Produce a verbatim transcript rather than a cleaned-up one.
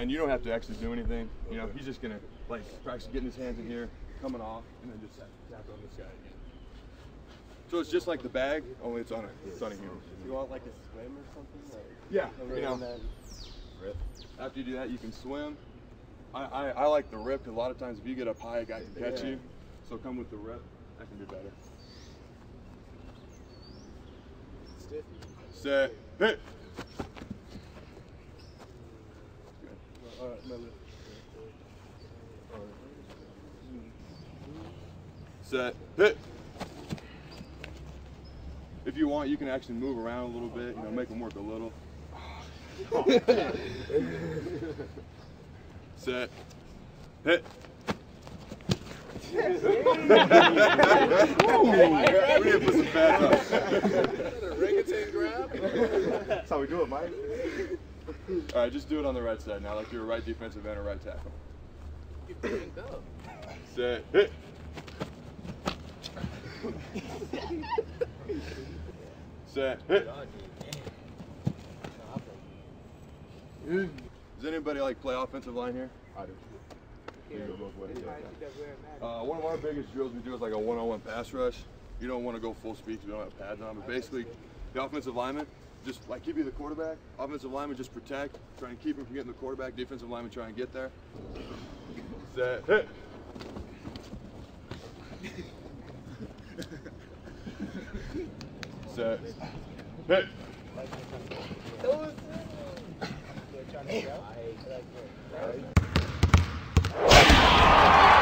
And you don't have to actually do anything. You know, he's just gonna like practice getting his hands in here, coming off, and then just tap, tap on this guy again. So it's just like the bag, only it's on a it's on a human. Do you want like a swim or something? Like, yeah, you know. Then... Rip. After you do that, you can swim. I, I, I like the rip, because a lot of times if you get up high, a guy can catch yeah. you. So come with the rip. I can do better. Stiffy. Set. Hit. All right, my lip. All right. Set. Hit. If you want, you can actually move around a little bit, you know, make them work a little. Set. Hit. Yes. Ooh, we have put some fat up. Orangutan grab. That's how we do it, Mike. All right, just do it on the right side now, like you're a right defensive end or right tackle. Set. Hit. Set. Hit. Does anybody like play offensive line here? I do. Yeah. Uh, one of our biggest drills we do is like a one-on-one pass rush. You don't want to go full speed because we don't have pads on. But basically, the offensive lineman, just like keep you the quarterback. Offensive lineman, just protect. Try and keep him from getting the quarterback. Defensive lineman, try and get there. Set. Hit. Set. Hit. Hey. All right.